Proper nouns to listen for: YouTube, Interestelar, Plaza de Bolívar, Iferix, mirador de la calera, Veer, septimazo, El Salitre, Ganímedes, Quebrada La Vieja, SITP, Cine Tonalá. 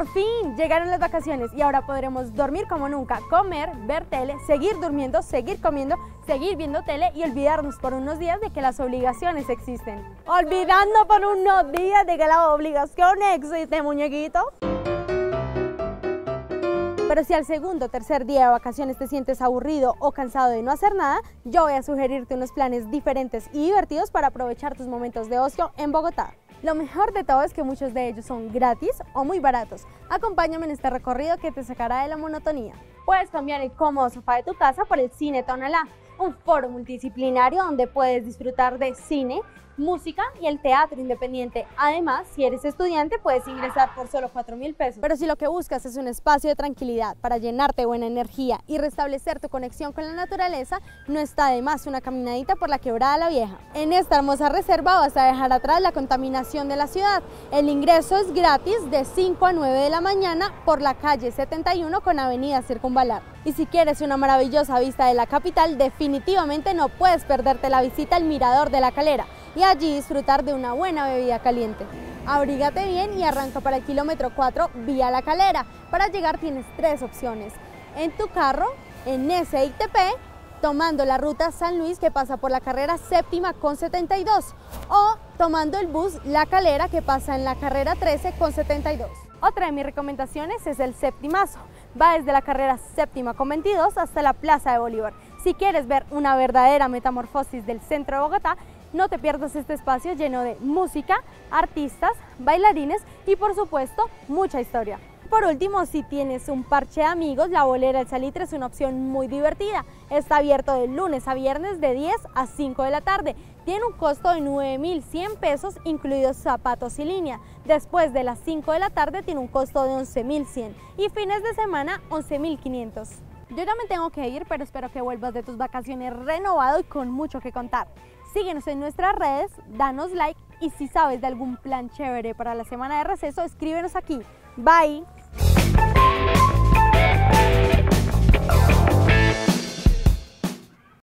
Por fin llegaron las vacaciones y ahora podremos dormir como nunca, comer, ver tele, seguir durmiendo, seguir comiendo, seguir viendo tele y olvidarnos por unos días de que las obligaciones existen. Olvidando por unos días de que las obligaciones existen, muñequito. Pero si al segundo o tercer día de vacaciones te sientes aburrido o cansado de no hacer nada, yo voy a sugerirte unos planes diferentes y divertidos para aprovechar tus momentos de ocio en Bogotá. Lo mejor de todo es que muchos de ellos son gratis o muy baratos. Acompáñame en este recorrido que te sacará de la monotonía. Puedes cambiar el cómodo sofá de tu casa por el Cine Tonalá, un foro multidisciplinario donde puedes disfrutar de cine, música y el teatro independiente. Además, si eres estudiante, puedes ingresar por solo 4.000 pesos. Pero si lo que buscas es un espacio de tranquilidad para llenarte de buena energía y restablecer tu conexión con la naturaleza, no está de más una caminadita por la Quebrada La Vieja. En esta hermosa reserva vas a dejar atrás la contaminación de la ciudad. El ingreso es gratis de 5 a 9 de la mañana por la calle 71 con avenida Circunvalar. Y si quieres una maravillosa vista de la capital, definitivamente no puedes perderte la visita al mirador de la Calera y allí disfrutar de una buena bebida caliente. Abrígate bien y arranca para el kilómetro 4 vía La Calera. Para llegar tienes tres opciones: en tu carro, en SITP, tomando la ruta San Luis que pasa por la carrera séptima con 72, o tomando el bus La Calera que pasa en la carrera 13 con 72. Otra de mis recomendaciones es el septimazo. Va desde la carrera séptima con 22 hasta la Plaza de Bolívar. Si quieres ver una verdadera metamorfosis del centro de Bogotá, no te pierdas este espacio lleno de música, artistas, bailarines y por supuesto mucha historia. Por último, si tienes un parche de amigos, la bolera El Salitre es una opción muy divertida. Está abierto de lunes a viernes de 10 a 5 de la tarde. Tiene un costo de 9.100 pesos, incluidos zapatos y línea. Después de las 5 de la tarde tiene un costo de 11.100 y fines de semana 11.500. Yo ya me tengo que ir, pero espero que vuelvas de tus vacaciones renovado y con mucho que contar. Síguenos en nuestras redes, danos like y si sabes de algún plan chévere para la semana de receso, escríbenos aquí. Bye.